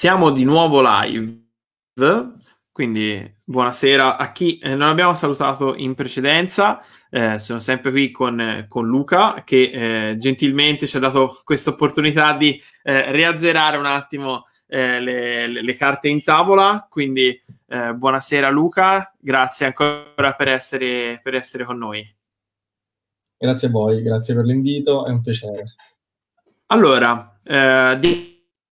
Siamo di nuovo live, quindi buonasera a chi non abbiamo salutato in precedenza. Sono sempre qui con Luca, che gentilmente ci ha dato questa opportunità di riazzerare un attimo le carte in tavola. Quindi buonasera Luca, grazie ancora per essere con noi. Grazie a voi, grazie per l'invito, è un piacere. Allora,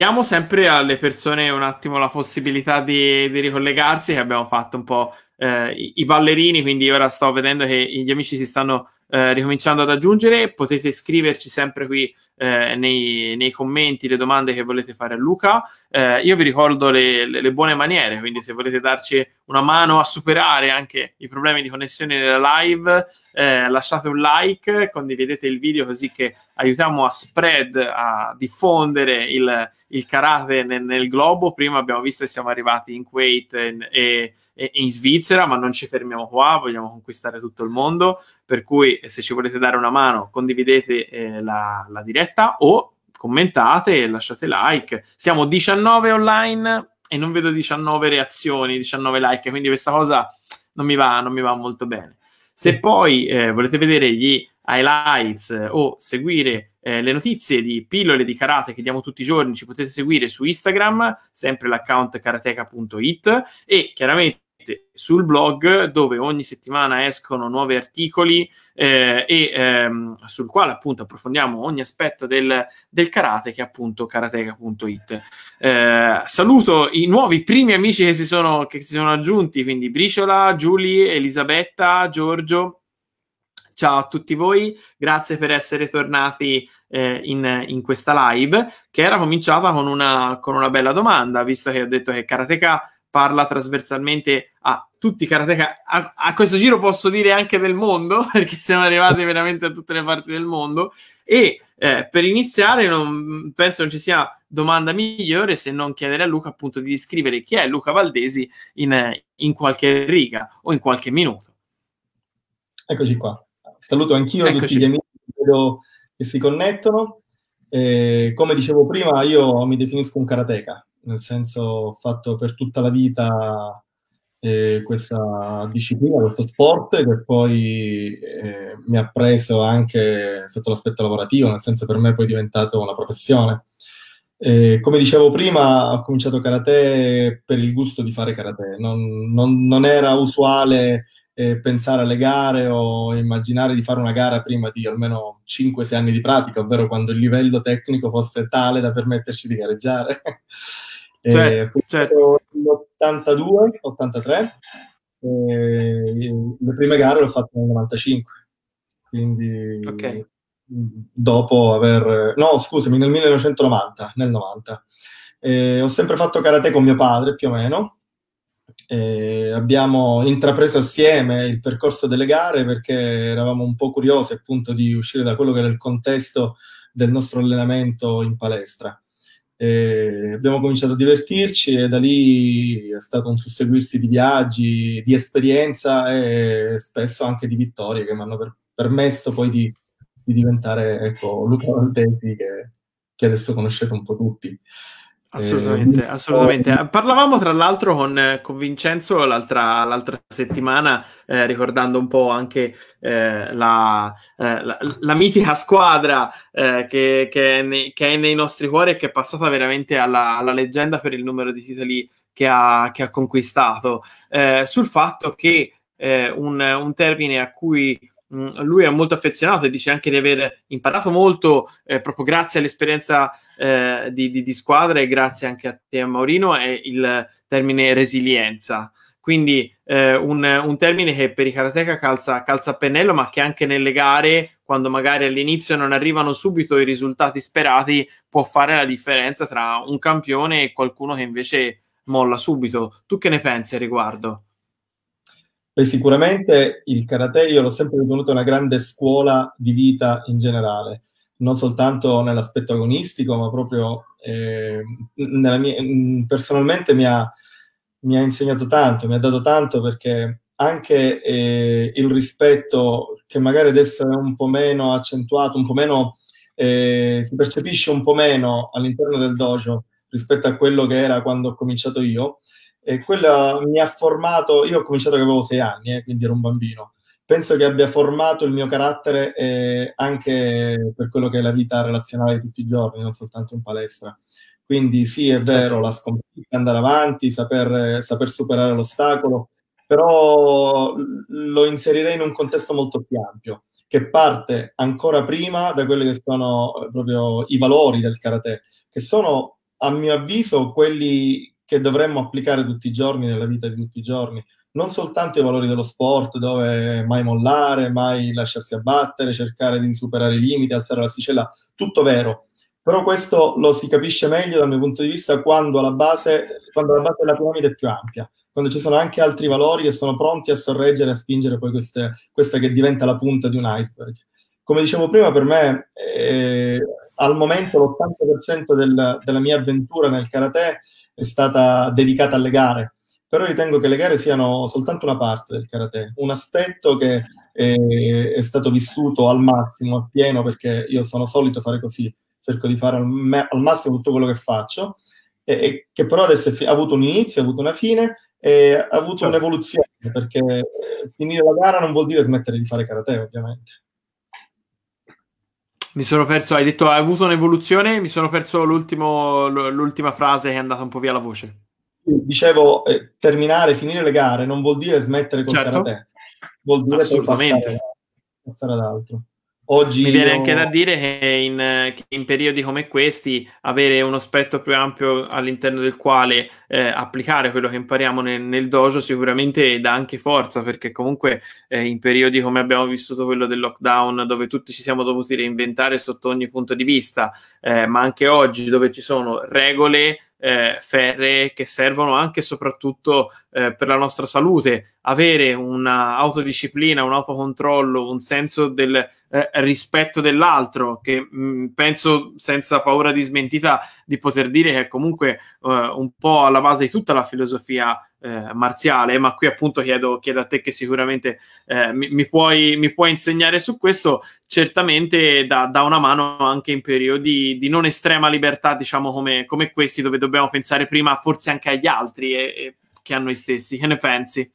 diamo sempre alle persone un attimo la possibilità di ricollegarsi, che abbiamo fatto un po' i ballerini, quindi ora sto vedendo che gli amici si stanno ricominciando ad aggiungere. Potete scriverci sempre qui nei commenti le domande che volete fare a Luca. Io vi ricordo le buone maniere, quindi se volete darci una mano a superare anche i problemi di connessione nella live, lasciate un like, condividete il video così che aiutiamo a diffondere il karate nel globo. Prima abbiamo visto che siamo arrivati in Kuwait e in Svizzera, ma non ci fermiamo qua, vogliamo conquistare tutto il mondo, per cui se ci volete dare una mano condividete la diretta o commentate e lasciate like. Siamo 19 online e non vedo 19 reazioni, 19 like, quindi questa cosa non mi va molto bene. Se poi volete vedere gli highlights o seguire le notizie di pillole di karate che diamo tutti i giorni, ci potete seguire su Instagram, sempre l'account karateka.it, e chiaramente sul blog, dove ogni settimana escono nuovi articoli sul quale appunto approfondiamo ogni aspetto del karate, che è appunto karateka.it. Saluto i nuovi primi amici che si sono aggiunti, quindi Briciola, Giulia, Elisabetta, Giorgio. Ciao a tutti voi, grazie per essere tornati in questa live, che era cominciata con una bella domanda, visto che ho detto che Karateka parla trasversalmente a tutti i karateka, a questo giro posso dire anche del mondo, perché siamo arrivati veramente a tutte le parti del mondo. E per iniziare penso non ci sia domanda migliore se non chiedere a Luca appunto di descrivere chi è Luca Valdesi in qualche riga o in qualche minuto. Eccoci qua, saluto anch'io tutti gli amici che si connettono. Come dicevo prima, io mi definisco un karateka, nel senso ho fatto per tutta la vita questa disciplina, questo sport, che poi mi ha preso anche sotto l'aspetto lavorativo, nel senso per me poi è diventato una professione. Come dicevo prima, ho cominciato karate per il gusto di fare karate, non era usuale pensare alle gare o immaginare di fare una gara prima di almeno 5-6 anni di pratica, ovvero quando il livello tecnico fosse tale da permetterci di gareggiare. Certo, certo. L'82-83, le prime gare le ho fatte nel 95, quindi okay. Nel 1990, nel 90. Ho sempre fatto karate con mio padre, più o meno. Abbiamo intrapreso assieme il percorso delle gare perché eravamo un po' curiosi appunto di uscire da quello che era il contesto del nostro allenamento in palestra. Abbiamo cominciato a divertirci e da lì è stato un susseguirsi di viaggi, di esperienza e spesso anche di vittorie che mi hanno permesso poi di diventare, ecco, Luca Valdesi che adesso conoscete un po' tutti. Assolutamente, assolutamente. Parlavamo tra l'altro con Vincenzo l'altra settimana, ricordando un po' anche la mitica squadra che è nei nostri cuori e che è passata veramente alla leggenda per il numero di titoli che ha conquistato, sul fatto che un termine a cui lui è molto affezionato e dice anche di aver imparato molto proprio grazie all'esperienza di squadra, e grazie anche a te Maurino, è il termine resilienza. Quindi un termine che per i karateka calza a pennello, ma che anche nelle gare, quando magari all'inizio non arrivano subito i risultati sperati, può fare la differenza tra un campione e qualcuno che invece molla subito. Tu che ne pensi al riguardo? Beh, sicuramente il karate io l'ho sempre ritenuto una grande scuola di vita in generale, non soltanto nell'aspetto agonistico, ma proprio personalmente mi ha insegnato tanto, mi ha dato tanto, perché anche il rispetto, che magari adesso è un po' meno accentuato, si percepisce un po' meno all'interno del dojo, rispetto a quello che era quando ho cominciato io, e quella mi ha formato. Io ho cominciato che avevo 6 anni, quindi ero un bambino. Penso che abbia formato il mio carattere anche per quello che è la vita relazionale di tutti i giorni, non soltanto in palestra. Quindi sì, è vero, la sconfitta, andare avanti, saper superare l'ostacolo, però lo inserirei in un contesto molto più ampio, che parte ancora prima da quelli che sono proprio i valori del karate, che sono, a mio avviso, quelli che dovremmo applicare tutti i giorni, nella vita di tutti i giorni. Non soltanto i valori dello sport, dove mai mollare, mai lasciarsi abbattere, cercare di superare i limiti, alzare l'asticella, tutto vero. Però questo lo si capisce meglio dal mio punto di vista quando la base della piramide è più ampia, quando ci sono anche altri valori che sono pronti a sorreggere e a spingere poi questa che diventa la punta di un iceberg. Come dicevo prima, per me al momento l'80% della mia avventura nel karate è stata dedicata alle gare. Però ritengo che le gare siano soltanto una parte del karate, un aspetto che è stato vissuto al massimo, a pieno, perché io sono solito fare così, cerco di fare al massimo tutto quello che faccio, e che però adesso ha avuto un inizio, ha avuto una fine, e ha avuto un'evoluzione, perché finire la gara non vuol dire smettere di fare karate, ovviamente. Mi sono perso, hai detto hai avuto un'evoluzione, mi sono perso l'ultima frase che è andata un po' via la voce. Dicevo, finire le gare non vuol dire smettere col karate, vuol dire passare ad altro. Oggi mi viene anche da dire che in periodi come questi avere uno spettro più ampio all'interno del quale applicare quello che impariamo nel dojo sicuramente dà anche forza, perché comunque in periodi come abbiamo vissuto quello del lockdown, dove tutti ci siamo dovuti reinventare sotto ogni punto di vista, ma anche oggi dove ci sono regole ferree che servono anche e soprattutto per la nostra salute, avere un'autodisciplina, un autocontrollo, un senso del rispetto dell'altro, che penso senza paura di smentita di poter dire che è comunque un po' alla base di tutta la filosofia marziale, ma qui appunto chiedo a te, che sicuramente mi puoi insegnare su questo. Certamente dà una mano anche in periodi di non estrema libertà, diciamo come questi, dove dobbiamo pensare prima forse anche agli altri che a noi stessi. Che ne pensi?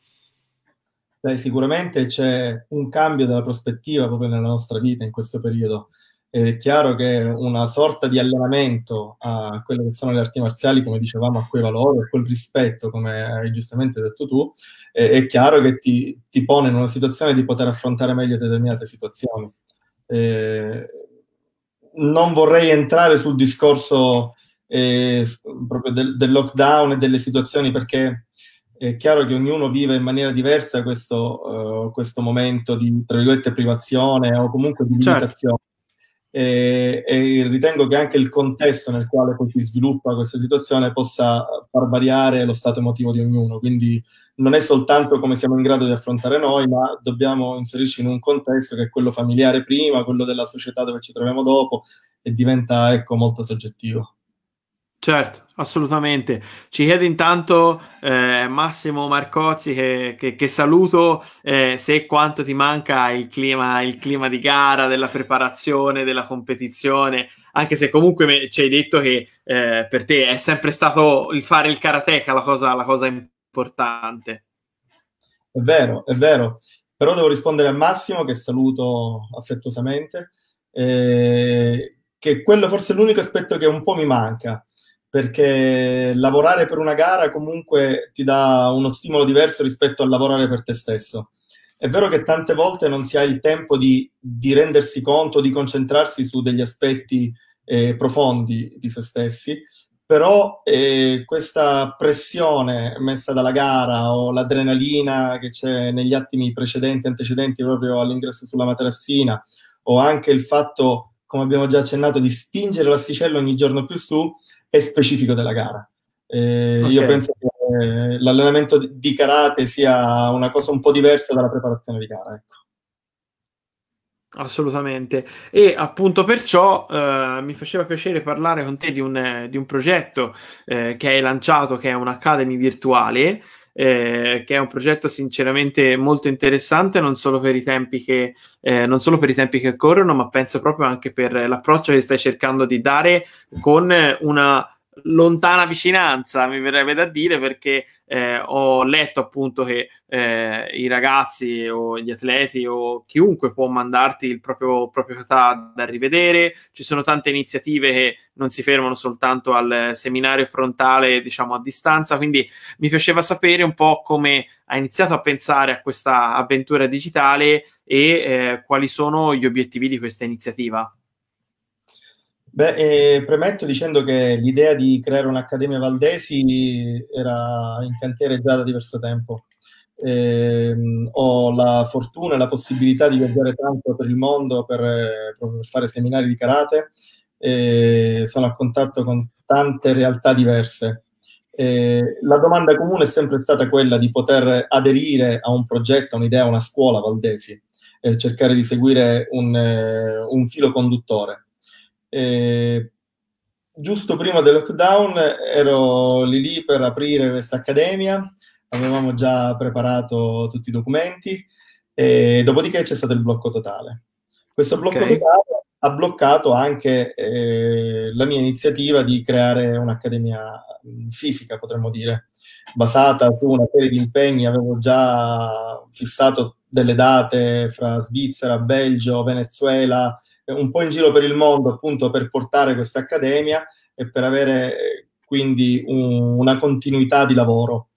Beh, sicuramente c'è un cambio della prospettiva proprio nella nostra vita in questo periodo. È chiaro che una sorta di allenamento a quelle che sono le arti marziali, come dicevamo, a quei valori, a quel rispetto, come hai giustamente detto tu, è chiaro che ti pone in una situazione di poter affrontare meglio determinate situazioni. Non vorrei entrare sul discorso proprio del lockdown e delle situazioni, perché è chiaro che ognuno vive in maniera diversa questo momento di, tra virgolette, privazione o comunque di limitazione. E ritengo che anche il contesto nel quale poi si sviluppa questa situazione possa far variare lo stato emotivo di ognuno, quindi non è soltanto come siamo in grado di affrontare noi, ma dobbiamo inserirci in un contesto che è quello familiare prima, quello della società dove ci troviamo dopo, e diventa, ecco, molto soggettivo. Certo, assolutamente. Ci chiede intanto Massimo Marcozzi, che saluto, se e quanto ti manca il clima di gara, della preparazione, della competizione, anche se comunque ci hai detto che per te è sempre stato il fare il karateka la cosa importante. È vero. Però devo rispondere a Massimo, che saluto affettuosamente, che quello forse è l'unico aspetto che un po' mi manca, perché lavorare per una gara comunque ti dà uno stimolo diverso rispetto a lavorare per te stesso. È vero che tante volte non si ha il tempo di rendersi conto, di concentrarsi su degli aspetti profondi di se stessi, però questa pressione messa dalla gara o l'adrenalina che c'è negli attimi precedenti proprio all'ingresso sulla materassina, o anche il fatto, come abbiamo già accennato, di spingere l'asticello ogni giorno più su, è specifico della gara. Io penso che l'allenamento di karate sia una cosa un po' diversa dalla preparazione di gara, ecco. Assolutamente. E appunto perciò mi faceva piacere parlare con te di un progetto che hai lanciato, che è un'Academy virtuale, che è un progetto sinceramente molto interessante, non solo per i tempi che corrono, ma penso proprio anche per l'approccio che stai cercando di dare con una lontana vicinanza, mi verrebbe da dire, perché ho letto appunto che i ragazzi o gli atleti o chiunque può mandarti il proprio kata da rivedere. Ci sono tante iniziative che non si fermano soltanto al seminario frontale, diciamo a distanza, quindi mi piaceva sapere un po' come ha iniziato a pensare a questa avventura digitale e quali sono gli obiettivi di questa iniziativa. Beh, premetto dicendo che l'idea di creare un'Accademia Valdesi era in cantiere già da diverso tempo. Ho la fortuna e la possibilità di viaggiare tanto per il mondo per fare seminari di karate. Sono a contatto con tante realtà diverse. La domanda comune è sempre stata quella di poter aderire a un progetto, a un'idea, a una scuola Valdesi, cercare di seguire un filo conduttore. Giusto prima del lockdown ero lì per aprire questa accademia, avevamo già preparato tutti i documenti e dopodiché c'è stato il blocco totale. Questo blocco totale ha bloccato anche la mia iniziativa di creare un'accademia fisica, potremmo dire, basata su una serie di impegni. Avevo già fissato delle date fra Svizzera, Belgio, Venezuela, un po' in giro per il mondo, appunto, per portare questa accademia e per avere quindi una continuità di lavoro.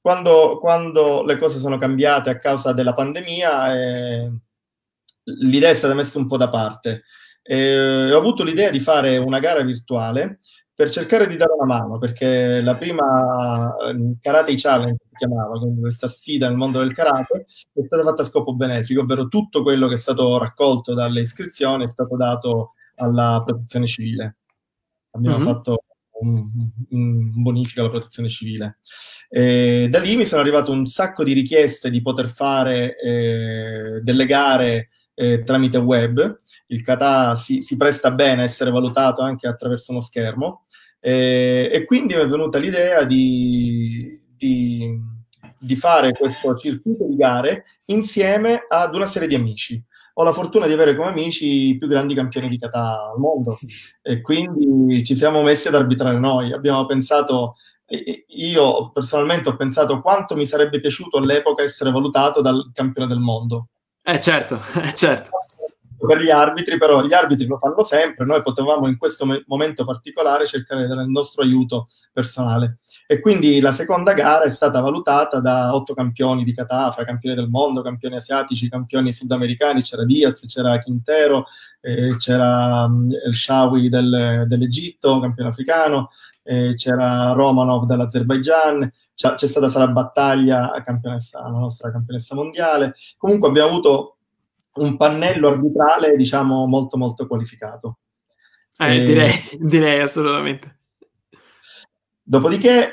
Quando le cose sono cambiate a causa della pandemia, l'idea è stata messa un po' da parte. Ho avuto l'idea di fare una gara virtuale per cercare di dare una mano, perché la prima Karate Challenge si chiamava, quindi questa sfida nel mondo del karate, è stata fatta a scopo benefico, ovvero tutto quello che è stato raccolto dalle iscrizioni è stato dato alla protezione civile. Abbiamo fatto un bonifico alla protezione civile. Da lì mi sono arrivato un sacco di richieste di poter fare delle gare tramite web. Il kata si presta bene a essere valutato anche attraverso uno schermo, e quindi mi è venuta l'idea di fare questo circuito di gare insieme ad una serie di amici. Ho la fortuna di avere come amici i più grandi campioni di kata al mondo, e quindi ci siamo messi ad arbitrare noi. Abbiamo pensato, io personalmente ho pensato quanto mi sarebbe piaciuto all'epoca essere valutato dal campione del mondo. Certo, certo. Per gli arbitri, però, gli arbitri lo fanno sempre. Noi potevamo in questo momento particolare cercare di dare il nostro aiuto personale. E quindi la seconda gara è stata valutata da 8 campioni di kata, fra campioni del mondo, campioni asiatici, campioni sudamericani. C'era Diaz, c'era Quintero, c'era El Shawi dell'Egitto, campione africano, c'era Romanov dall'Azerbaigian. C'è stata Sara Battaglia, campionessa, la nostra campionessa mondiale. Comunque abbiamo avuto un pannello arbitrale, diciamo, molto molto qualificato. Direi assolutamente. Dopodiché,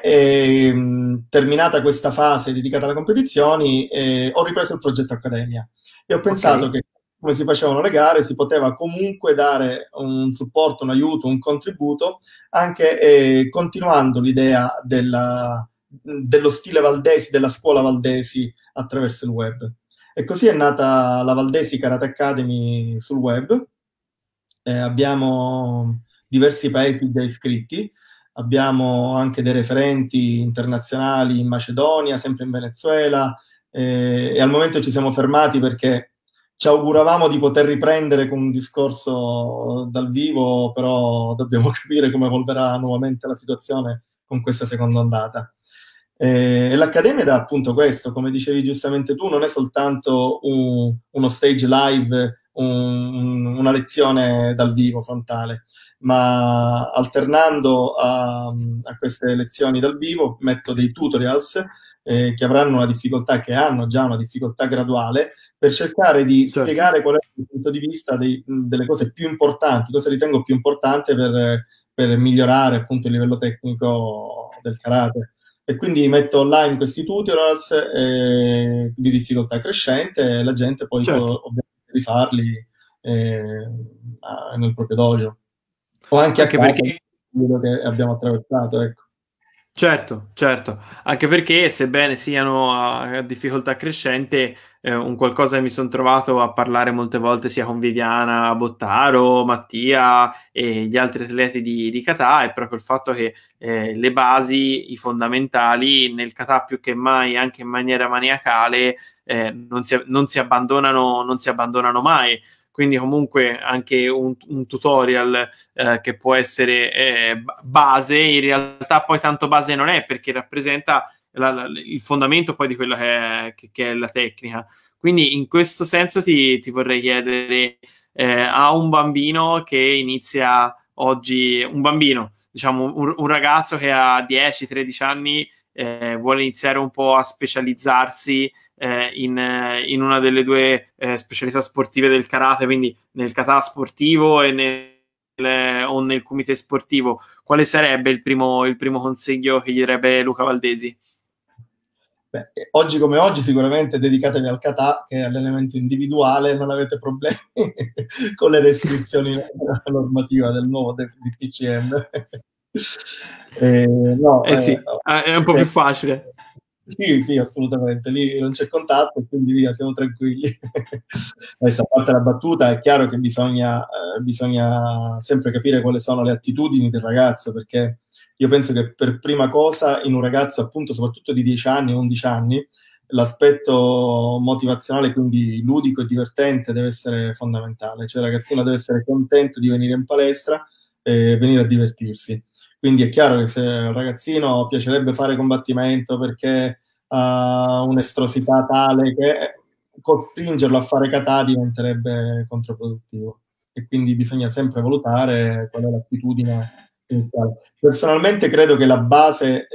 terminata questa fase dedicata alle competizioni, ho ripreso il progetto Accademia e ho pensato che, come si facevano le gare, si poteva comunque dare un supporto, un aiuto, un contributo, anche continuando l'idea dello stile Valdesi, della scuola Valdesi attraverso il web. E così è nata la Valdesi Karate Academy sul web. Abbiamo diversi paesi già iscritti, abbiamo anche dei referenti internazionali in Macedonia, sempre in Venezuela, e al momento ci siamo fermati perché ci auguravamo di poter riprendere con un discorso dal vivo, però dobbiamo capire come evolverà nuovamente la situazione con questa seconda ondata. L'accademia dà appunto questo, come dicevi giustamente tu, non è soltanto uno stage live, una lezione dal vivo frontale, ma alternando a queste lezioni dal vivo metto dei tutorials che avranno una difficoltà, che hanno già una difficoltà graduale, per cercare di spiegare qual è il punto di vista delle cose più importanti, cosa ritengo più importante per migliorare appunto il livello tecnico del karate. E quindi metto online questi tutorials di difficoltà crescente e la gente poi può ovviamente rifarli nel proprio dojo. O anche perché quello che abbiamo attraversato, ecco. Certo, anche perché sebbene siano a difficoltà crescente, un qualcosa che mi sono trovato a parlare molte volte sia con Viviana Bottaro, Mattia e gli altri atleti di kata è proprio il fatto che le basi, i fondamentali nel kata più che mai, anche in maniera maniacale, non si abbandonano mai. Quindi comunque anche un tutorial che può essere base, in realtà poi tanto base non è, perché rappresenta il fondamento poi di quella che è la tecnica. Quindi in questo senso ti vorrei chiedere a un bambino che inizia oggi, un bambino, diciamo un ragazzo che ha 10-13 anni, vuole iniziare un po' a specializzarsi in una delle due specialità sportive del karate, quindi nel kata sportivo e nel kumite sportivo, quale sarebbe il primo consiglio che gli darebbe Luca Valdesi? Beh, oggi come oggi sicuramente dedicatevi al kata, che è l'elemento individuale, non avete problemi con le restrizioni della normativa del nuovo DPCM. È un po' più facile. Sì, assolutamente, lì non c'è contatto, quindi via, siamo tranquilli. Adesso, a parte la battuta, è chiaro che bisogna sempre capire quali sono le attitudini del ragazzo, perché io penso che per prima cosa in un ragazzo, appunto, soprattutto di 10 anni, 11 anni, l'aspetto motivazionale, quindi ludico e divertente, deve essere fondamentale. Cioè il ragazzino deve essere contento di venire in palestra e venire a divertirsi. Quindi è chiaro che se un ragazzino piacerebbe fare combattimento perché ha un'estrosità tale che costringerlo a fare kata diventerebbe controproduttivo. E quindi bisogna sempre valutare qual è l'attitudine. Personalmente credo che la base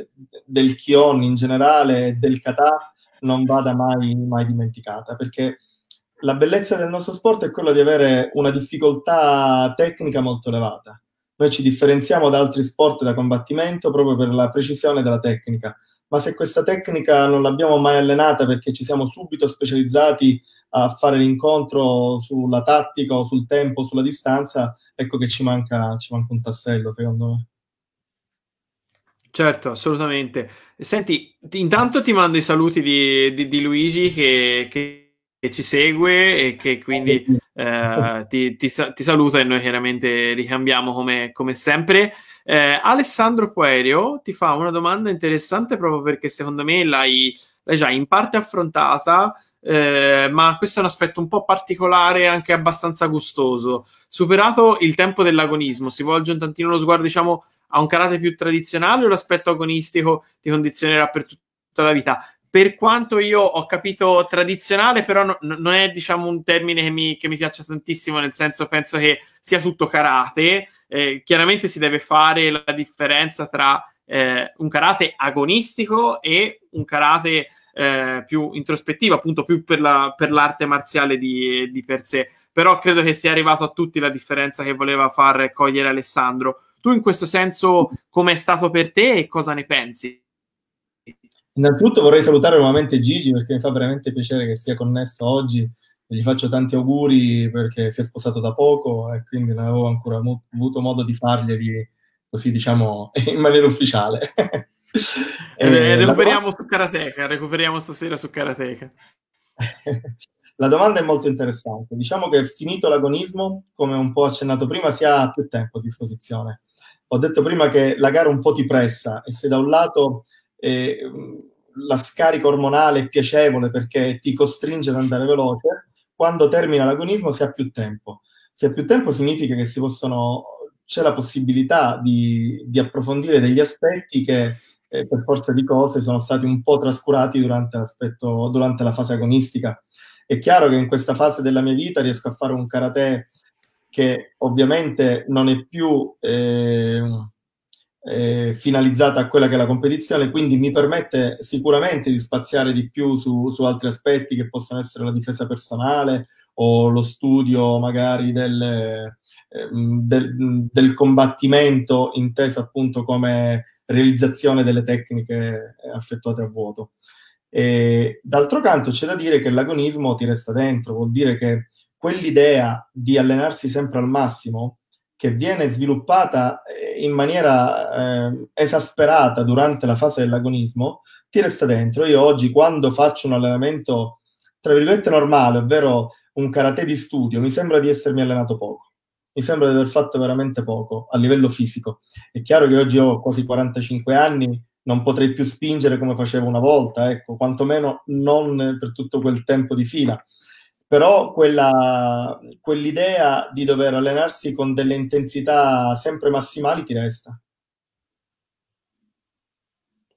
del Kion in generale e del kata non vada mai dimenticata, perché la bellezza del nostro sport è quella di avere una difficoltà tecnica molto elevata. Noi ci differenziamo da altri sport da combattimento proprio per la precisione della tecnica, ma se questa tecnica non l'abbiamo mai allenata perché ci siamo subito specializzati a fare l'incontro sulla tattica o sul tempo, sulla distanza, ecco che ci manca un tassello, secondo me. Certo, assolutamente. Senti, intanto ti mando i saluti di Luigi che ci segue e che quindi ti saluta, e noi chiaramente ricambiamo come sempre. Alessandro Poerio ti fa una domanda interessante, proprio perché secondo me l'hai già in parte affrontata, ma questo è un aspetto un po' particolare, anche abbastanza gustoso. Superato il tempo dell'agonismo, si volge un tantino lo sguardo, diciamo, a un karate più tradizionale, o l'aspetto agonistico ti condizionerà per tutta la vita? Per quanto io ho capito tradizionale, però non è, diciamo, un termine che mi piaccia tantissimo, nel senso, penso che sia tutto karate. Chiaramente si deve fare la differenza tra un karate agonistico e un karate più introspettivo, appunto più per l'arte marziale di per sé. Però credo che sia arrivato a tutti la differenza che voleva far cogliere Alessandro. Tu in questo senso com'è stato per te e cosa ne pensi? Innanzitutto vorrei salutare nuovamente Gigi, perché mi fa veramente piacere che sia connesso oggi. Gli faccio tanti auguri perché si è sposato da poco e quindi non avevo ancora avuto modo di farglieli così, diciamo, in maniera ufficiale. Recuperiamo stasera su Karateka. La domanda è molto interessante. Diciamo che finito l'agonismo, come un po' accennato prima, si ha più tempo a disposizione. Ho detto prima che la gara un po' ti pressa, e se da un lato la scarica ormonale è piacevole perché ti costringe ad andare veloce, quando termina l'agonismo si ha più tempo. Se ha più tempo significa che c'è la possibilità di approfondire degli aspetti che per forza di cose sono stati un po' trascurati durante la fase agonistica. È chiaro che in questa fase della mia vita riesco a fare un karate che ovviamente non è più finalizzata a quella che è la competizione, quindi mi permette sicuramente di spaziare di più su altri aspetti che possono essere la difesa personale o lo studio magari del combattimento, inteso appunto come realizzazione delle tecniche effettuate a vuoto. E d'altro canto c'è da dire che l'agonismo ti resta dentro, vuol dire che quell'idea di allenarsi sempre al massimo che viene sviluppata in maniera esasperata durante la fase dell'agonismo, ti resta dentro. Io oggi, quando faccio un allenamento tra virgolette normale, ovvero un karate di studio, mi sembra di essermi allenato poco, mi sembra di aver fatto veramente poco a livello fisico. È chiaro che oggi ho quasi 45 anni, non potrei più spingere come facevo una volta, ecco, quantomeno non per tutto quel tempo di fila. Però quell'idea di dover allenarsi con delle intensità sempre massimali ti resta.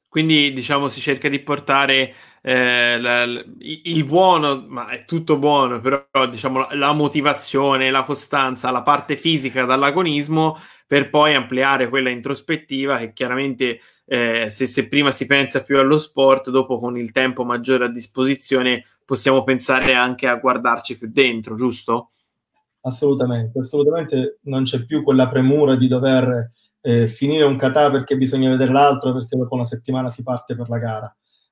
Quindi, diciamo, si cerca di portare il buono, ma è tutto buono, però, diciamo, la motivazione, la costanza, la parte fisica dall'agonismo, per poi ampliare quella introspettiva che chiaramente, se prima si pensa più allo sport, dopo con il tempo maggiore a disposizione possiamo pensare anche a guardarci più dentro, giusto? Assolutamente, assolutamente. Non c'è più quella premura di dover finire un kata perché bisogna vedere l'altro, perché dopo una settimana si parte per la gara.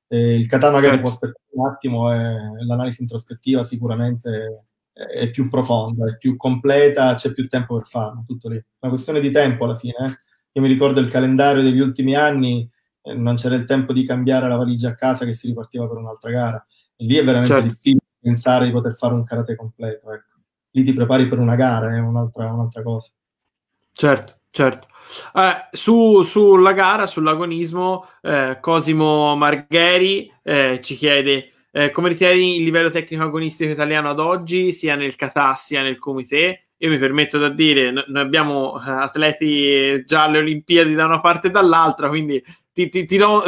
Il kata magari può aspettare un attimo, l'analisi introspettiva sicuramente è più profonda, è più completa, c'è più tempo per farlo, tutto lì. È una questione di tempo alla fine, eh? Io mi ricordo il calendario degli ultimi anni, non c'era il tempo di cambiare la valigia a casa che si ripartiva per un'altra gara. E lì è veramente difficile pensare di poter fare un karate completo, ecco. Lì ti prepari per una gara, è un'altra cosa. Certo. Sulla gara, sull'agonismo, Cosimo Margheri ci chiede come ritieni il livello tecnico agonistico italiano ad oggi, sia nel kata sia nel comité? Io mi permetto da dire, noi abbiamo atleti già alle Olimpiadi da una parte e dall'altra, quindi ti do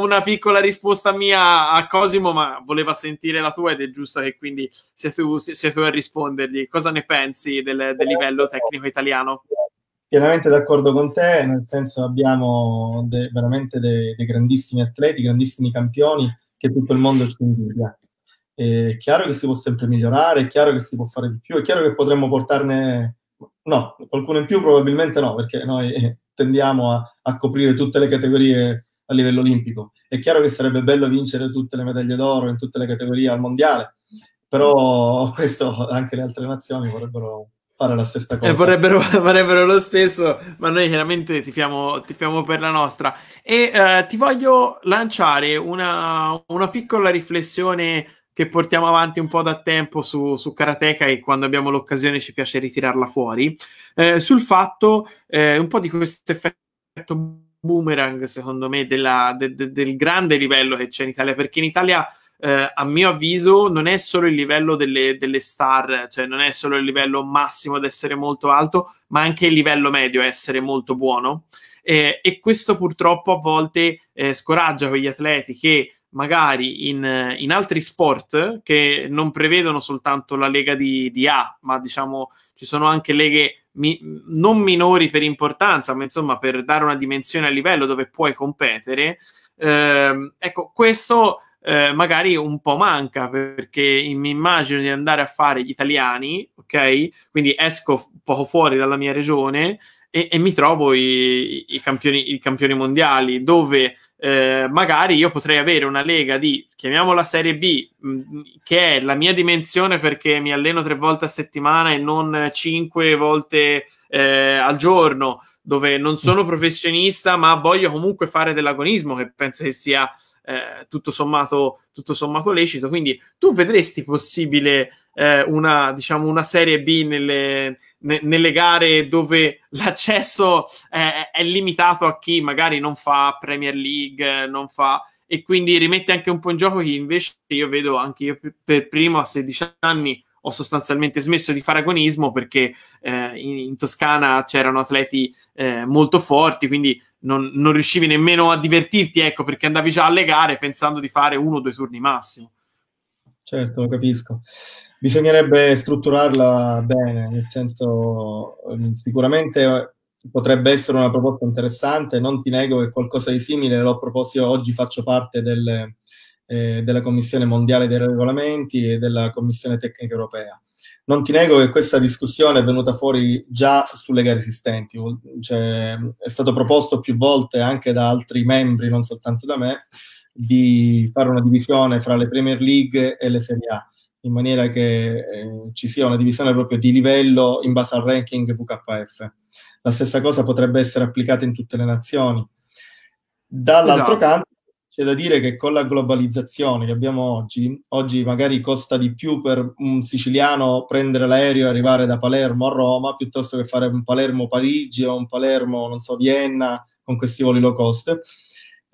una piccola risposta mia a Cosimo, ma voleva sentire la tua ed è giusto che quindi sia tu a rispondergli. Cosa ne pensi del livello tecnico italiano? Pienamente d'accordo con te, nel senso abbiamo veramente dei grandissimi atleti, grandissimi campioni che tutto il mondo ci invidia. È chiaro che si può sempre migliorare, è chiaro che si può fare di più, è chiaro che potremmo portarne qualcuno in più, probabilmente no, perché noi tendiamo a coprire tutte le categorie a livello olimpico. È chiaro che sarebbe bello vincere tutte le medaglie d'oro in tutte le categorie al mondiale, però questo anche le altre nazioni vorrebbero fare la stessa cosa. Vorrebbero lo stesso, ma noi chiaramente tifiamo per la nostra. E ti voglio lanciare una piccola riflessione che portiamo avanti un po' da tempo su Karateka, e quando abbiamo l'occasione ci piace ritirarla fuori, sul fatto un po' di questo effetto boomerang, secondo me, del grande livello che c'è in Italia, perché in Italia a mio avviso non è solo il livello delle star, cioè non è solo il livello massimo ad essere molto alto, ma anche il livello medio a essere molto buono, e questo purtroppo a volte scoraggia quegli atleti che magari in altri sport che non prevedono soltanto la lega di A, ma diciamo ci sono anche leghe non minori per importanza, ma insomma per dare una dimensione al livello dove puoi competere, ecco, questo magari un po' manca, perché mi immagino di andare a fare gli italiani, ok? Quindi esco poco fuori dalla mia regione e mi trovo i campioni mondiali, dove magari io potrei avere una lega di, chiamiamola Serie B, che è la mia dimensione perché mi alleno 3 volte a settimana e non 5 volte al giorno, dove non sono professionista ma voglio comunque fare dell'agonismo, che penso che sia tutto sommato lecito. Quindi tu vedresti possibile una Serie B nelle gare dove l'accesso è limitato a chi magari non fa Premier League, e quindi rimette anche un po' in gioco chi invece, io vedo anche io per primo, a 16 anni ho sostanzialmente smesso di fare agonismo perché in Toscana c'erano atleti molto forti, quindi non riuscivi nemmeno a divertirti, ecco, perché andavi già alle gare pensando di fare 1 o 2 turni massimo. Certo, lo capisco. Bisognerebbe strutturarla bene, nel senso sicuramente potrebbe essere una proposta interessante, non ti nego che qualcosa di simile l'ho proposto io. Oggi faccio parte della Commissione Mondiale dei Regolamenti e della Commissione Tecnica Europea. Non ti nego che questa discussione è venuta fuori già sulle gare esistenti, cioè, è stato proposto più volte anche da altri membri, non soltanto da me, di fare una divisione fra le Premier League e le Serie A. in maniera che ci sia una divisione proprio di livello in base al ranking WKF. La stessa cosa potrebbe essere applicata in tutte le nazioni. Dall'altro canto c'è da dire che con la globalizzazione che abbiamo oggi magari costa di più per un siciliano prendere l'aereo e arrivare da Palermo a Roma, piuttosto che fare un Palermo-Parigi o un Palermo, non so, Vienna, con questi voli low cost.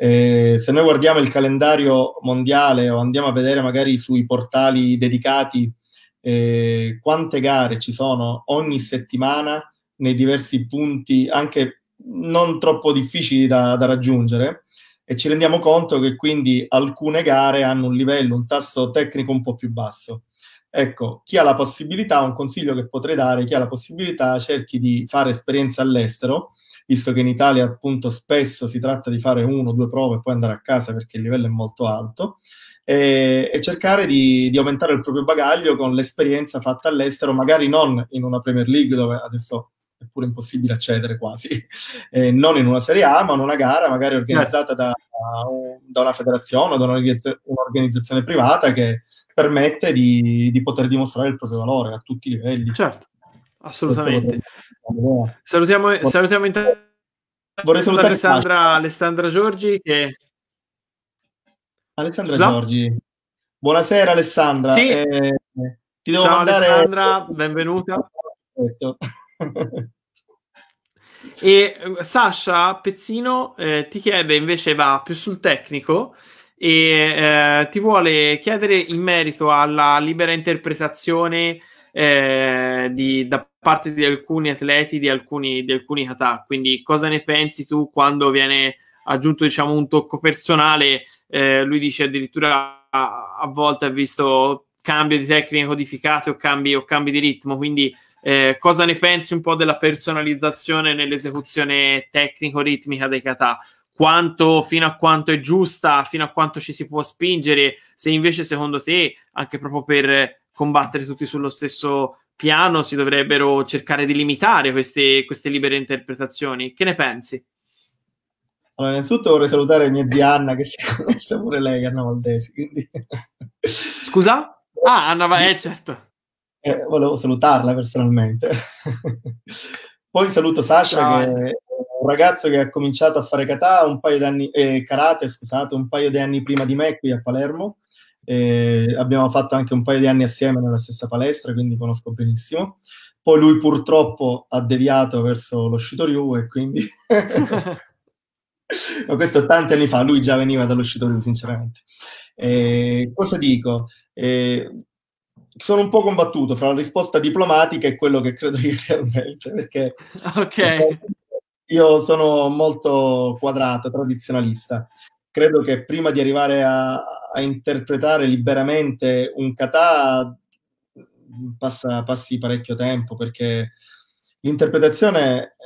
Se noi guardiamo il calendario mondiale o andiamo a vedere magari sui portali dedicati quante gare ci sono ogni settimana nei diversi punti, anche non troppo difficili da raggiungere, e ci rendiamo conto che quindi alcune gare hanno un livello, un tasso tecnico un po' più basso. Ecco, chi ha la possibilità, un consiglio che potrei dare, chi ha la possibilità cerchi di fare esperienza all'estero, visto che in Italia appunto spesso si tratta di fare 1 o 2 prove e poi andare a casa perché il livello è molto alto, e cercare di aumentare il proprio bagaglio con l'esperienza fatta all'estero, magari non in una Premier League dove adesso è pure impossibile accedere quasi, non in una Serie A, ma in una gara magari organizzata da una federazione o da un'organizzazione privata che permette di poter dimostrare il proprio valore a tutti i livelli. Certo. Assolutamente. Salutiamo vorrei salutare Alessandra Giorgi che... Alessandra Giorgi, buonasera Alessandra. Sì. Ti devo mandare... Alessandra, benvenuta. E Sasha Pezzino ti chiede invece, va più sul tecnico e ti vuole chiedere in merito alla libera interpretazione da parte di alcuni atleti di alcuni kata. Quindi cosa ne pensi tu quando viene aggiunto, diciamo, un tocco personale? Lui dice addirittura a volte ha visto cambio di tecniche codificate o cambi di ritmo, quindi cosa ne pensi un po' della personalizzazione nell'esecuzione tecnico-ritmica dei kata? Fino a quanto è giusta, fino a quanto ci si può spingere, se invece secondo te, anche proprio per combattere tutti sullo stesso piano, si dovrebbero cercare di limitare queste libere interpretazioni? Che ne pensi? Allora, innanzitutto vorrei salutare mia zia Anna, che si è messa pure lei, Anna Valdesi. Quindi... Scusa? Ah, Anna Valdesi, certo. Volevo salutarla personalmente. Poi saluto Sasha, ciao, che è un ragazzo che ha cominciato a fare karate un paio di anni prima di me qui a Palermo. Abbiamo fatto anche un paio di anni assieme nella stessa palestra, quindi conosco benissimo. Poi lui purtroppo ha deviato verso lo Shitoryu e quindi no, questo tanti anni fa, lui già veniva dallo Shitoryu sinceramente. Cosa dico? Sono un po' combattuto fra la risposta diplomatica e quello che credo io realmente, perché okay, io sono molto quadrato, tradizionalista. Credo che prima di arrivare a interpretare liberamente un kata passi parecchio tempo, perché l'interpretazione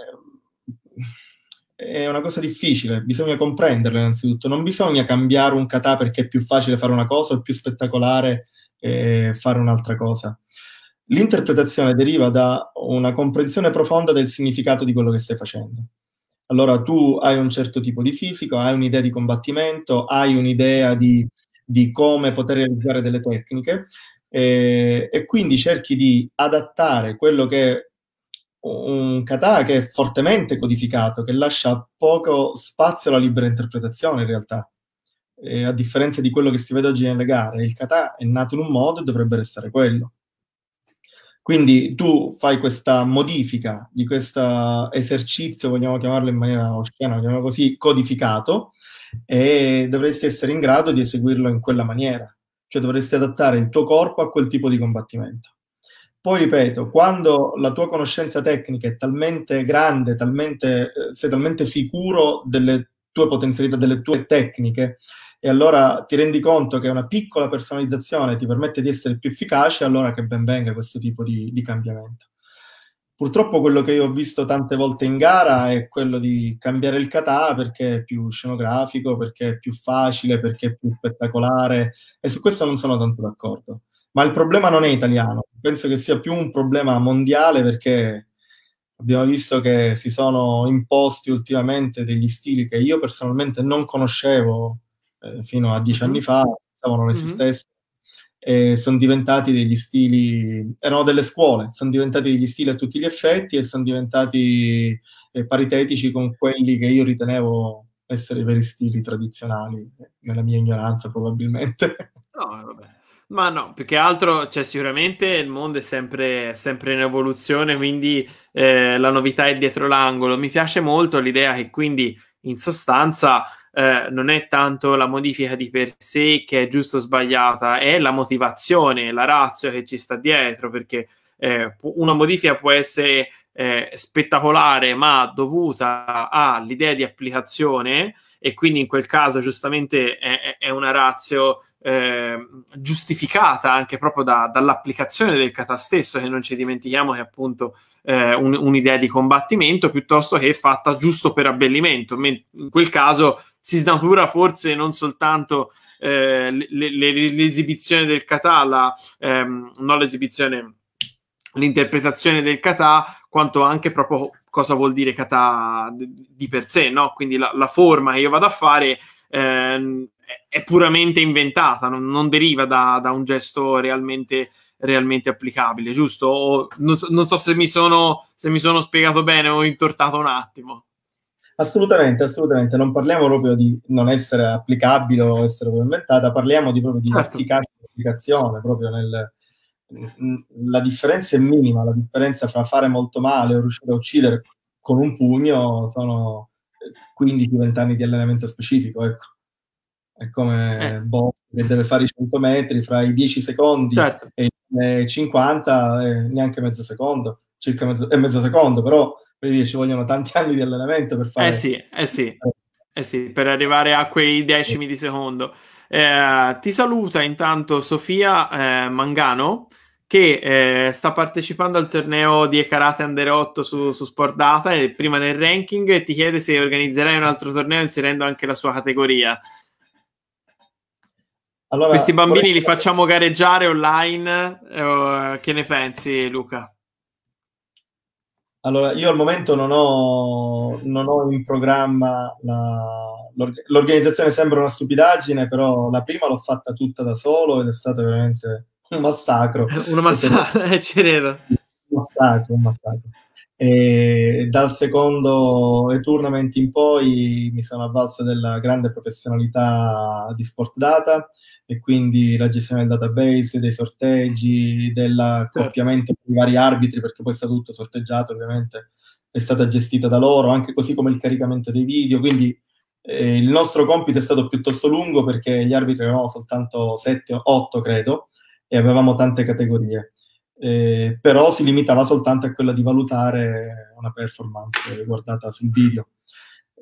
è una cosa difficile, bisogna comprenderla innanzitutto. Non bisogna cambiare un kata perché è più facile fare una cosa o più spettacolare fare un'altra cosa. L'interpretazione deriva da una comprensione profonda del significato di quello che stai facendo. Allora, tu hai un certo tipo di fisico, hai un'idea di combattimento, hai un'idea di come poter realizzare delle tecniche e quindi cerchi di adattare quello che è un kata che è fortemente codificato, che lascia poco spazio alla libera interpretazione in realtà. A differenza di quello che si vede oggi nelle gare, il kata è nato in un modo e dovrebbe restare quello. Quindi tu fai questa modifica di questo esercizio, vogliamo chiamarlo in maniera oscena, chiamiamolo così, codificato, e dovresti essere in grado di eseguirlo in quella maniera. Cioè dovresti adattare il tuo corpo a quel tipo di combattimento. Poi ripeto, quando la tua conoscenza tecnica è talmente grande, sei talmente sicuro delle tue potenzialità, delle tue tecniche, e allora ti rendi conto che una piccola personalizzazione ti permette di essere più efficace, allora che ben venga questo tipo di cambiamento. Purtroppo quello che io ho visto tante volte in gara è quello di cambiare il kata perché è più scenografico, perché è più facile, perché è più spettacolare, e su questo non sono tanto d'accordo. Ma il problema non è italiano, penso che sia più un problema mondiale, perché abbiamo visto che si sono imposti ultimamente degli stili che io personalmente non conoscevo fino a 10 anni fa, pensavo non esistesse, sono diventati degli stili, erano delle scuole, sono diventati degli stili a tutti gli effetti e sono diventati paritetici con quelli che io ritenevo essere i veri stili tradizionali, nella mia ignoranza probabilmente. No, vabbè. Ma no, più che altro, cioè, sicuramente il mondo è sempre in evoluzione, quindi la novità è dietro l'angolo. Mi piace molto l'idea che quindi in sostanza non è tanto la modifica di per sé che è giusto o sbagliata, è la motivazione, la ratio che ci sta dietro, perché una modifica può essere spettacolare ma dovuta all'idea di applicazione, e quindi in quel caso giustamente è una ratio giustificata anche proprio dall'applicazione del kata stesso, che non ci dimentichiamo che è appunto un'idea di combattimento, piuttosto che fatta giusto per abbellimento. In quel caso si snatura forse non soltanto l'esibizione del kata, non l'esibizione, l'interpretazione del kata, quanto anche proprio cosa vuol dire kata di per sé, no? Quindi la forma che io vado a fare è puramente inventata, non deriva da un gesto realmente applicabile, giusto? O non so se mi sono spiegato bene o intortato un attimo. Assolutamente, non parliamo proprio di non essere applicabile o essere inventata, parliamo proprio di efficacia di applicazione, proprio la differenza è minima, la differenza fra fare molto male o riuscire a uccidere con un pugno sono 15-20 anni di allenamento specifico, ecco. È come Bob che deve fare i 100 metri fra i 10 secondi certo. E i 50, neanche mezzo secondo, circa mezzo secondo, però per dire, ci vogliono tanti anni di allenamento per fare... Eh sì, per arrivare a quei decimi di secondo. Ti saluta intanto Sofia Mangano, che sta partecipando al torneo di Karate Under 8 su Sportdata, e prima nel ranking, e ti chiede se organizzerai un altro torneo inserendo anche la sua categoria. Allora, questi bambini li facciamo gareggiare online, che ne pensi, Luca? Allora, io al momento non ho in programma l'organizzazione, sembra una stupidaggine, però la prima l'ho fatta tutta da solo ed è stato veramente un massacro. Ci credo. Un massacro. E dal secondo tournament in poi mi sono avvalso della grande professionalità di Sportdata, e quindi la gestione del database, dei sorteggi, dell'accoppiamento con i vari arbitri, perché poi è stato tutto sorteggiato, ovviamente è stata gestita da loro, anche così come il caricamento dei video, quindi il nostro compito è stato piuttosto lungo, perché gli arbitri erano soltanto 7 o 8 credo, e avevamo tante categorie, però si limitava soltanto a quella di valutare una performance guardata sul video.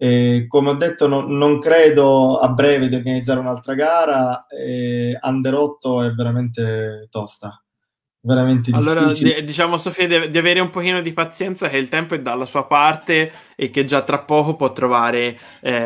Come ho detto, non credo a breve di organizzare un'altra gara. Under 8 è veramente tosta, veramente difficile. Allora, diciamo a Sofia di avere un pochino di pazienza, che il tempo è dalla sua parte e che già tra poco può trovare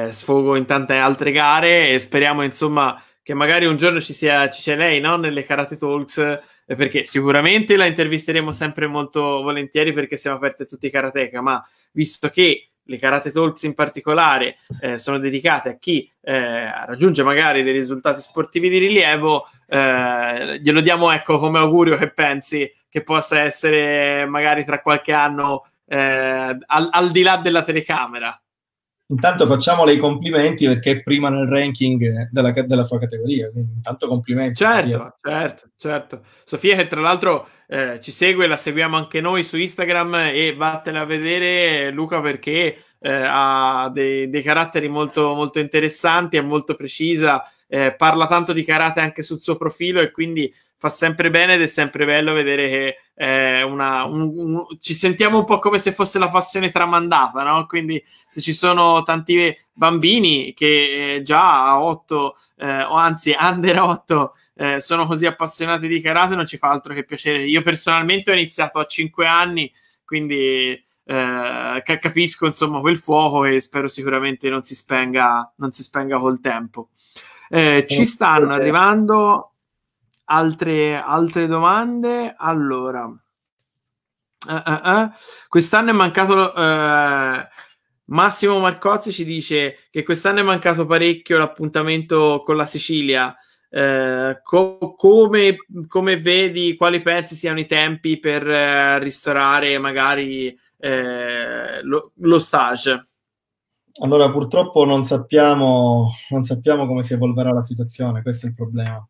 sfogo in tante altre gare, e speriamo insomma che magari un giorno ci sia lei, no? Nelle Karate Talks, perché sicuramente la intervisteremo sempre molto volentieri, perché siamo aperti a tutti i karateka, ma visto che le Karate Talks in particolare sono dedicate a chi raggiunge magari dei risultati sportivi di rilievo, glielo diamo, ecco, come augurio che pensi che possa essere magari tra qualche anno al di là della telecamera. Intanto facciamole i complimenti, perché è prima nel ranking della sua categoria, quindi intanto complimenti. Certo. Sofia, che tra l'altro ci segue, la seguiamo anche noi su Instagram, e vattene a vedere, Luca, perché ha dei caratteri molto, molto interessanti, è molto precisa, parla tanto di karate anche sul suo profilo, e quindi fa sempre bene ed è sempre bello vedere che ci sentiamo un po' come se fosse la passione tramandata, no? Quindi se ci sono tanti bambini che già a 8 o anzi under 8 sono così appassionati di karate, non ci fa altro che piacere. Io personalmente ho iniziato a 5 anni, quindi capisco insomma quel fuoco, e spero sicuramente non si spenga col tempo. Ci stanno arrivando altre domande. Allora, quest'anno è mancato Massimo Marcozzi, ci dice che quest'anno è mancato parecchio l'appuntamento con la Sicilia, Come vedi quali pensi siano i tempi per ristorare magari lo stage? Allora, purtroppo non sappiamo come si evolverà la situazione, questo è il problema.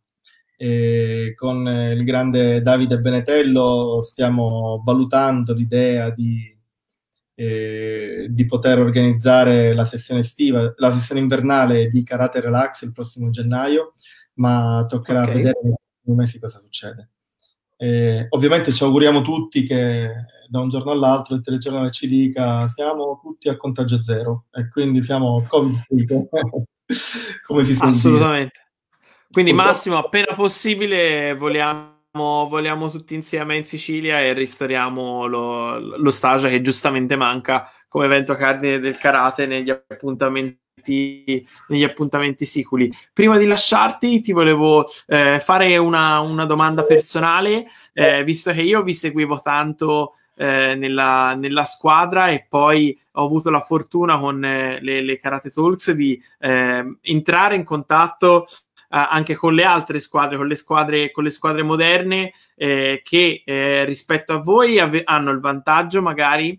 E con il grande Davide Benetello stiamo valutando l'idea di poter organizzare la sessione estiva, la sessione invernale di Karate Relax il prossimo gennaio, ma toccherà vedere nei prossimi mesi cosa succede. Ovviamente ci auguriamo tutti che da un giorno all'altro il telegiornale ci dica siamo tutti a contagio zero e quindi siamo Covid-free, come si sente. Assolutamente. Quindi Massimo, appena possibile voliamo tutti insieme in Sicilia e ristoriamo lo stage che giustamente manca come evento cardine del karate negli appuntamenti sicuri. Prima di lasciarti ti volevo fare una domanda personale, visto che io vi seguivo tanto nella squadra e poi ho avuto la fortuna con le Karate Talks di entrare in contatto anche con le altre squadre, con le squadre moderne che rispetto a voi hanno il vantaggio magari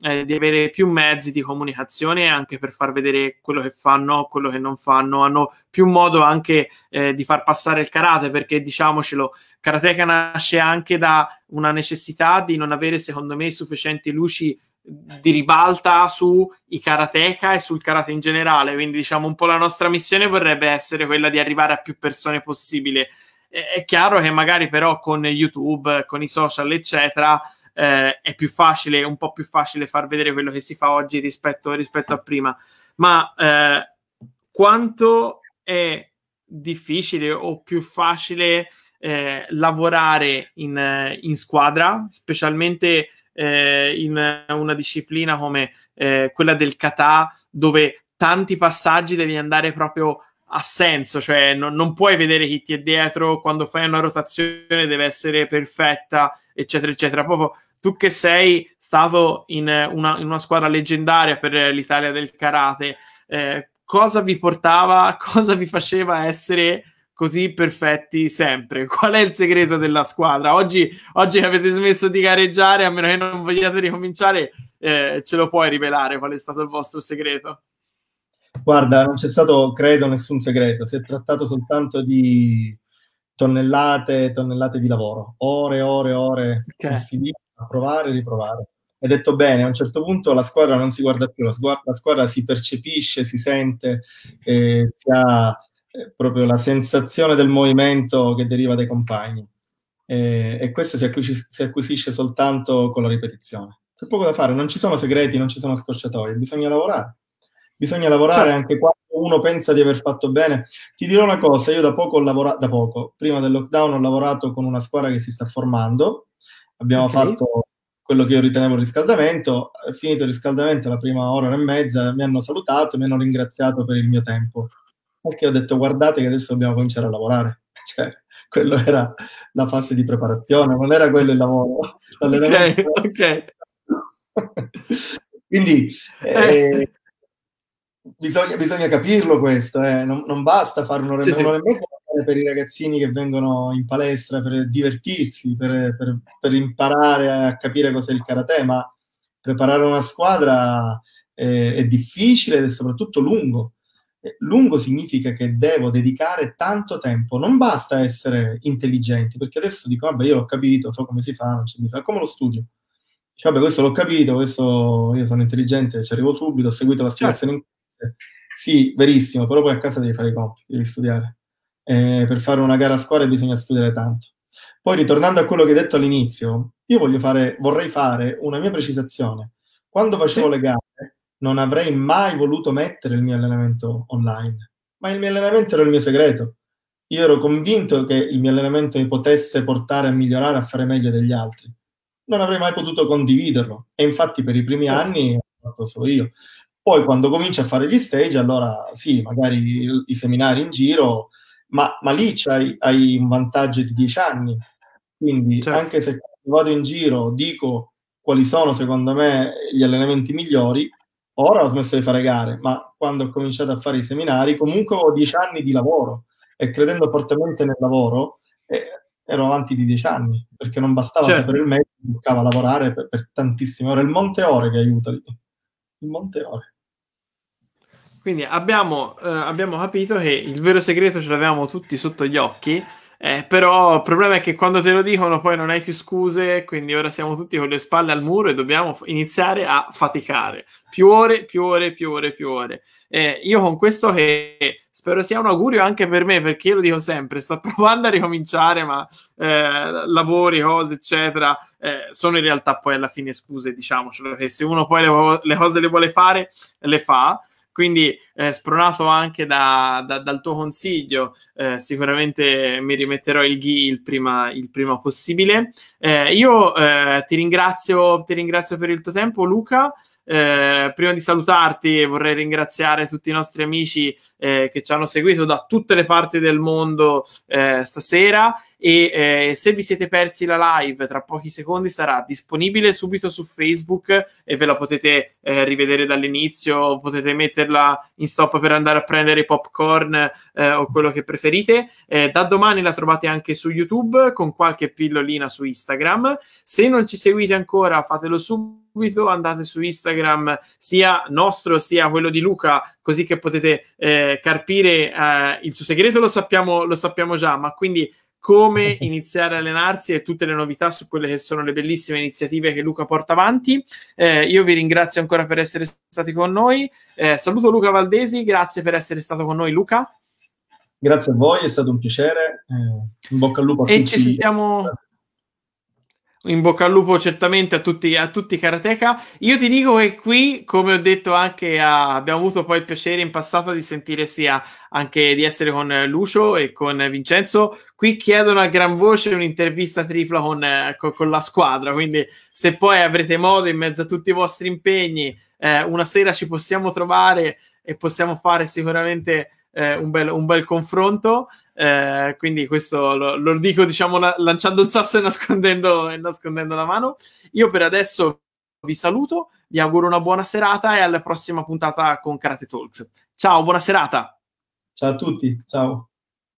di avere più mezzi di comunicazione anche per far vedere quello che fanno, quello che non fanno, hanno più modo anche di far passare il karate, perché diciamocelo, Karateka nasce anche da una necessità di non avere, secondo me, sufficienti luci di ribalta sui karateka e sul karate in generale, quindi diciamo un po' la nostra missione vorrebbe essere quella di arrivare a più persone possibile. È chiaro che magari però con YouTube, con i social eccetera, è più facile, un po' più facile far vedere quello che si fa oggi rispetto a prima, ma quanto è difficile o più facile lavorare in squadra, specialmente in una disciplina come quella del kata, dove tanti passaggi devi andare proprio a senso, cioè non puoi vedere chi ti è dietro, quando fai una rotazione deve essere perfetta, eccetera eccetera. Proprio tu che sei stato in una squadra leggendaria per l'Italia del karate, cosa vi faceva essere così perfetti sempre? Qual è il segreto della squadra? Oggi che avete smesso di gareggiare, a meno che non vogliate ricominciare, ce lo puoi rivelare qual è stato il vostro segreto? Guarda, non c'è stato, credo, nessun segreto, si è trattato soltanto di tonnellate e tonnellate di lavoro, ore e ore e ore, a provare e riprovare. Hai detto bene, a un certo punto la squadra non si guarda più, la squadra si percepisce, si sente, si ha proprio la sensazione del movimento che deriva dai compagni, e questo si acquisisce soltanto con la ripetizione. C'è poco da fare, non ci sono segreti, non ci sono scorciatoie, bisogna lavorare. Bisogna lavorare, certo, anche quando uno pensa di aver fatto bene. Ti dirò una cosa, io da poco, prima del lockdown, ho lavorato con una squadra che si sta formando. Abbiamo fatto quello che io ritenevo il riscaldamento. Finito il riscaldamento, la prima ora e mezza, mi hanno salutato, mi hanno ringraziato per il mio tempo. Perché ho detto, guardate che adesso dobbiamo cominciare a lavorare. Cioè, quello era la fase di preparazione, non era quello il lavoro. Quindi... Bisogna capirlo questo, non basta fare un'ora e mezza per i ragazzini che vengono in palestra per divertirsi, per imparare a capire cos'è il karate, ma preparare una squadra è difficile ed è soprattutto lungo. Lungo significa che devo dedicare tanto tempo, non basta essere intelligenti, perché adesso dico, vabbè, io l'ho capito, so come si fa, non mi fa come lo studio. Dico, vabbè, questo l'ho capito, questo io sono intelligente, ci arrivo subito, ho seguito la spiegazione in... Sì, verissimo, però poi a casa devi fare i compiti, devi studiare. Per fare una gara a squadra bisogna studiare tanto. Poi, ritornando a quello che hai detto all'inizio, io vorrei fare una mia precisazione. Quando facevo le gare non avrei mai voluto mettere il mio allenamento online, ma il mio allenamento era il mio segreto. Io ero convinto che il mio allenamento mi potesse portare a migliorare, a fare meglio degli altri. Non avrei mai potuto condividerlo. E infatti per i primi anni l'ho fatto solo io. Poi quando cominci a fare gli stage, allora sì, magari i seminari in giro, ma lì hai un vantaggio di 10 anni. Quindi anche se vado in giro, dico quali sono secondo me gli allenamenti migliori, ora ho smesso di fare gare, ma quando ho cominciato a fare i seminari comunque ho 10 anni di lavoro e credendo fortemente nel lavoro, ero avanti di 10 anni, perché non bastava sapere il metodo, toccava lavorare per tantissime ore. Il monte ore che aiuta lì. Il monte ore. Quindi abbiamo capito che il vero segreto ce l'avevamo tutti sotto gli occhi, però il problema è che quando te lo dicono poi non hai più scuse, quindi ora siamo tutti con le spalle al muro e dobbiamo iniziare a faticare. Più ore. Io con questo che spero sia un augurio anche per me, perché io lo dico sempre, sto provando a ricominciare, ma lavori, cose, eccetera, sono in realtà poi alla fine scuse, diciamocelo, che se uno poi le cose le vuole fare, le fa. Quindi spronato anche dal tuo consiglio, sicuramente mi rimetterò il ghi il prima possibile. Io ti ringrazio per il tuo tempo, Luca. Prima di salutarti vorrei ringraziare tutti i nostri amici che ci hanno seguito da tutte le parti del mondo stasera, e se vi siete persi la live, tra pochi secondi sarà disponibile subito su Facebook e ve la potete rivedere dall'inizio, potete metterla in stop per andare a prendere i popcorn o quello che preferite. Da domani la trovate anche su YouTube, con qualche pillolina su Instagram. Se non ci seguite ancora, fatelo subito, andate su Instagram sia nostro sia quello di Luca, così che potete carpire il suo segreto. Lo sappiamo già, ma quindi come iniziare a allenarsi e tutte le novità su quelle che sono le bellissime iniziative che Luca porta avanti. Io vi ringrazio ancora per essere stati con noi. Saluto Luca Valdesi, grazie per essere stato con noi, Luca. Grazie a voi, è stato un piacere. In bocca al lupo a tutti. E ci sentiamo... In bocca al lupo certamente a tutti Karateka. Io ti dico che qui, come ho detto anche abbiamo avuto poi il piacere in passato di sentire sia anche di essere con Lucio e con Vincenzo, qui chiedono a gran voce un'intervista tripla con la squadra, quindi se poi avrete modo in mezzo a tutti i vostri impegni una sera ci possiamo trovare e possiamo fare sicuramente un bel confronto. Quindi questo lo dico, lanciando il sasso e nascondendo la mano. Io per adesso vi saluto, vi auguro una buona serata e alla prossima puntata con Karate Talks. Ciao, buona serata. Ciao a tutti, ciao.